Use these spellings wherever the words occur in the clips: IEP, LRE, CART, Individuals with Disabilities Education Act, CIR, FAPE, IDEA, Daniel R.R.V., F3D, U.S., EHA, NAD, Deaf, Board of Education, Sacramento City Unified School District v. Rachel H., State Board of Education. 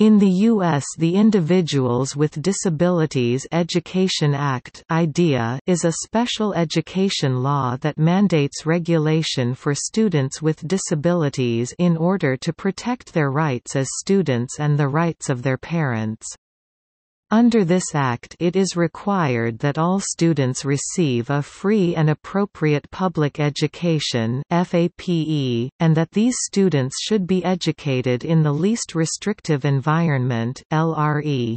In the U.S. the Individuals with Disabilities Education Act (IDEA) is a special education law that mandates regulation for students with disabilities in order to protect their rights as students and the rights of their parents. Under this act, it is required that all students receive a free and appropriate public education (FAPE), and that these students should be educated in the least restrictive environment (LRE).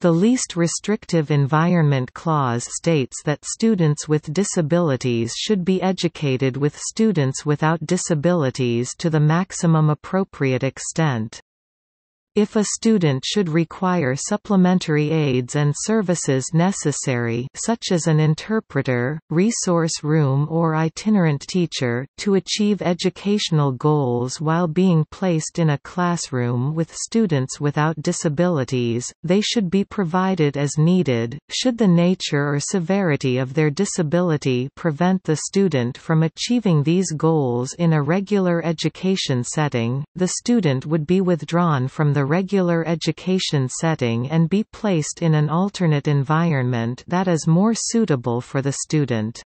The least restrictive environment clause states that students with disabilities should be educated with students without disabilities to the maximum appropriate extent. If a student should require supplementary aids and services necessary, such as an interpreter, resource room or itinerant teacher, to achieve educational goals while being placed in a classroom with students without disabilities, they should be provided as needed, should the nature or severity of their disability prevent the student from achieving these goals in a regular education setting, the student would be withdrawn from the regular education setting and be placed in an alternate environment that is more suitable for the student.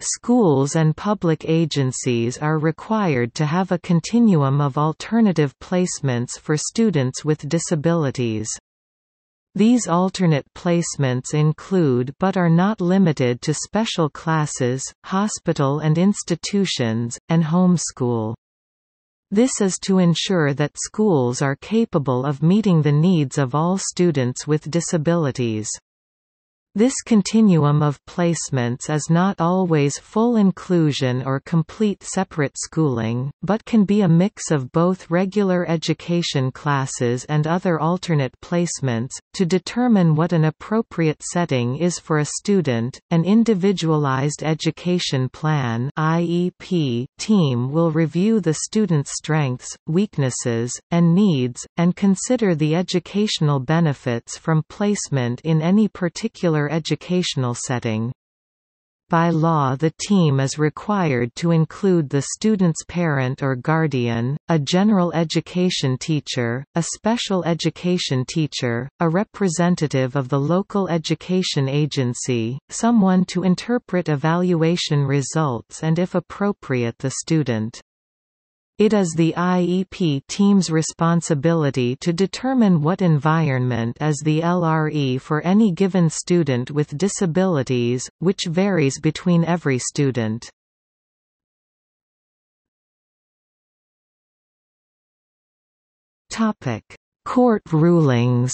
Schools and public agencies are required to have a continuum of alternative placements for students with disabilities. These alternate placements include but are not limited to special classes, hospital and institutions, and homeschool. This is to ensure that schools are capable of meeting the needs of all students with disabilities. This continuum of placements is not always full inclusion or complete separate schooling, but can be a mix of both regular education classes and other alternate placements. To determine what an appropriate setting is for a student, an Individualized Education Plan (IEP) team will review the student's strengths, weaknesses, and needs, and consider the educational benefits from placement in any particular educational setting. By law, the team is required to include the student's parent or guardian, a general education teacher, a special education teacher, a representative of the local education agency, someone to interpret evaluation results, and if appropriate, the student. It is the IEP team's responsibility to determine what environment is the LRE for any given student with disabilities, which varies between every student. Topic: Court rulings.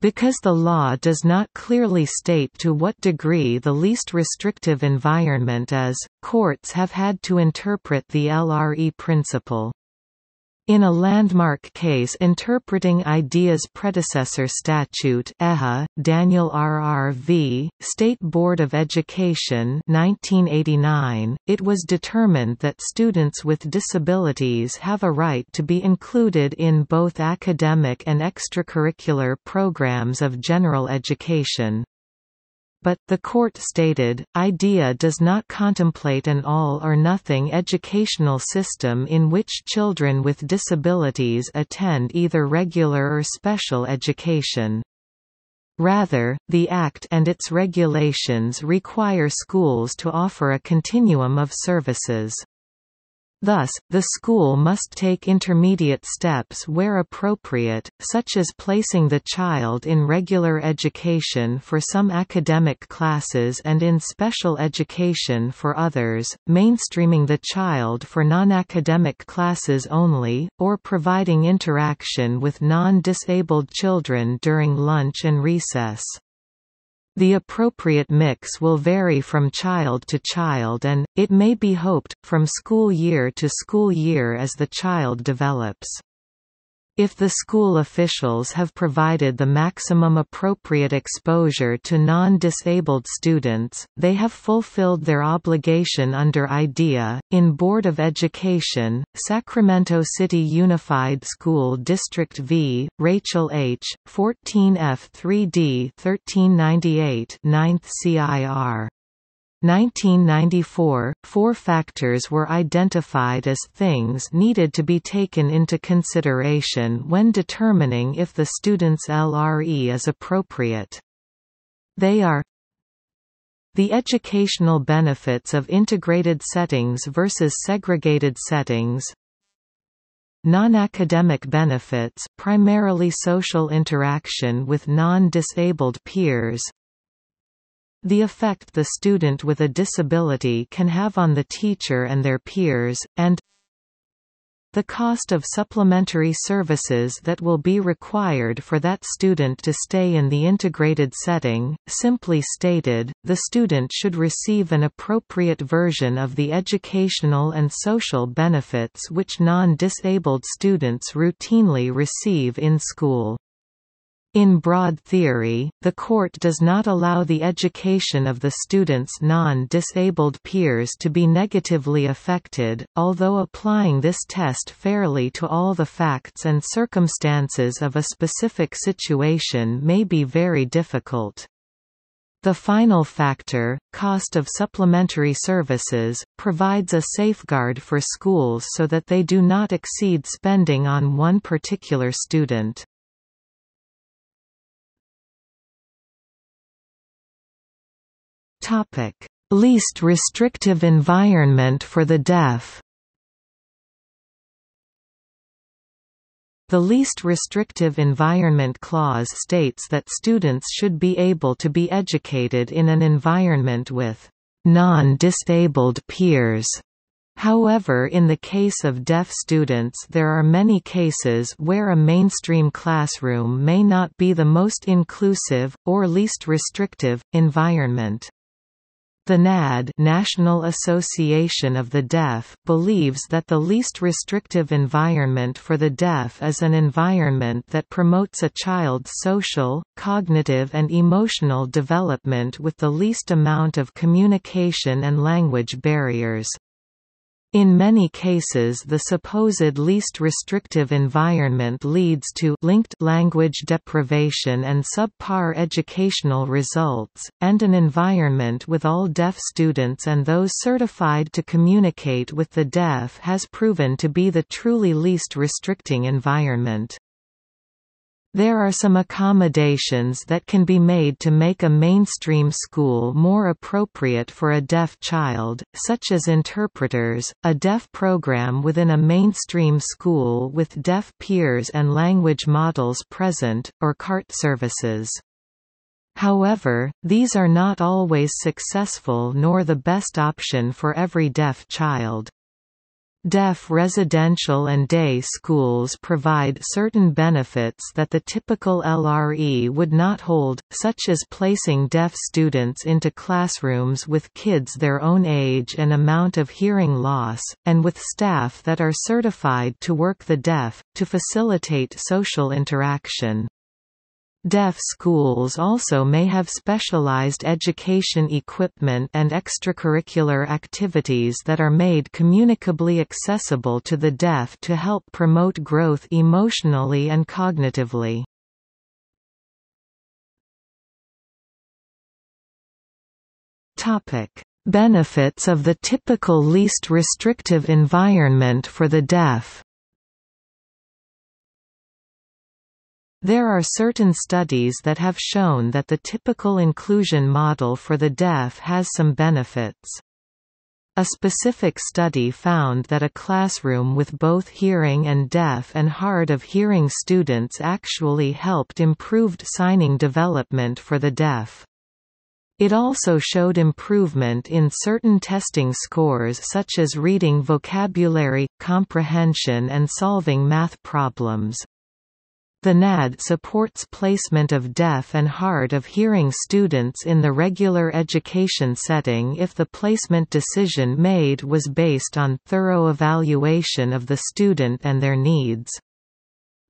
Because the law does not clearly state to what degree the least restrictive environment is, courts have had to interpret the LRE principle. In a landmark case interpreting IDEA's predecessor statute (EHA), Daniel R.R.V., State Board of Education 1989, it was determined that students with disabilities have a right to be included in both academic and extracurricular programs of general education. But, the court stated, IDEA does not contemplate an all-or-nothing educational system in which children with disabilities attend either regular or special education. Rather, the Act and its regulations require schools to offer a continuum of services. Thus, the school must take intermediate steps where appropriate, such as placing the child in regular education for some academic classes and in special education for others, mainstreaming the child for non-academic classes only, or providing interaction with non-disabled children during lunch and recess. The appropriate mix will vary from child to child and, it may be hoped, from school year to school year as the child develops. If the school officials have provided the maximum appropriate exposure to non-disabled students, they have fulfilled their obligation under IDEA. In Board of Education, Sacramento City Unified School District v. Rachel H., 14 F3D 1398 9th CIR. 1994, four factors were identified as things needed to be taken into consideration when determining if the student's LRE is appropriate. They are: the educational benefits of integrated settings versus segregated settings, non-academic benefits, primarily social interaction with non-disabled peers, the effect the student with a disability can have on the teacher and their peers, and the cost of supplementary services that will be required for that student to stay in the integrated setting. Simply stated, the student should receive an appropriate version of the educational and social benefits which non-disabled students routinely receive in school. In broad theory, the court does not allow the education of the student's non-disabled peers to be negatively affected, although applying this test fairly to all the facts and circumstances of a specific situation may be very difficult. The final factor, cost of supplementary services, provides a safeguard for schools so that they do not exceed spending on one particular student. Least restrictive environment for the deaf. The least restrictive environment clause states that students should be able to be educated in an environment with non-disabled peers. However, in the case of deaf students, there are many cases where a mainstream classroom may not be the most inclusive, or least restrictive, environment. The NAD, National Association of the Deaf, believes that the least restrictive environment for the deaf is an environment that promotes a child's social, cognitive and emotional development with the least amount of communication and language barriers. In many cases, the supposed least restrictive environment leads to linked language deprivation and subpar educational results, and an environment with all deaf students and those certified to communicate with the deaf has proven to be the truly least restricting environment. There are some accommodations that can be made to make a mainstream school more appropriate for a deaf child, such as interpreters, a deaf program within a mainstream school with deaf peers and language models present, or CART services. However, these are not always successful nor the best option for every deaf child. Deaf residential and day schools provide certain benefits that the typical LRE would not hold, such as placing deaf students into classrooms with kids their own age and amount of hearing loss, and with staff that are certified to work the deaf, to facilitate social interaction. Deaf schools also may have specialized education equipment and extracurricular activities that are made communicably accessible to the deaf to help promote growth emotionally and cognitively. Benefits of the typical least restrictive environment for the deaf. There are certain studies that have shown that the typical inclusion model for the deaf has some benefits. A specific study found that a classroom with both hearing and deaf and hard of hearing students actually helped improved signing development for the deaf. It also showed improvement in certain testing scores such as reading vocabulary, comprehension and solving math problems. The NAD supports placement of deaf and hard of hearing students in the regular education setting if the placement decision made was based on thorough evaluation of the student and their needs.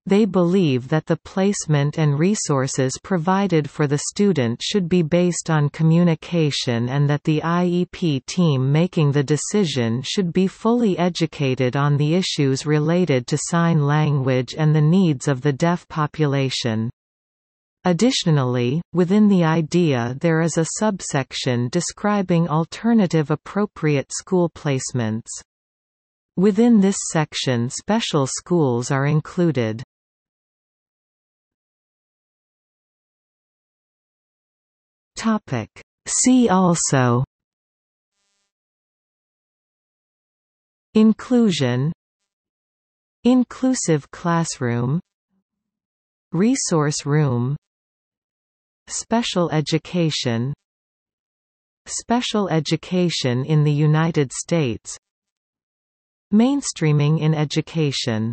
They believe that the placement and resources provided for the student should be based on communication and that the IEP team making the decision should be fully educated on the issues related to sign language and the needs of the deaf population. Additionally, within the IDEA there is a subsection describing alternative appropriate school placements. Within this section special schools are included. See also: Inclusion, Inclusive classroom, Resource room, Special education, Special education in the United States, Mainstreaming in education.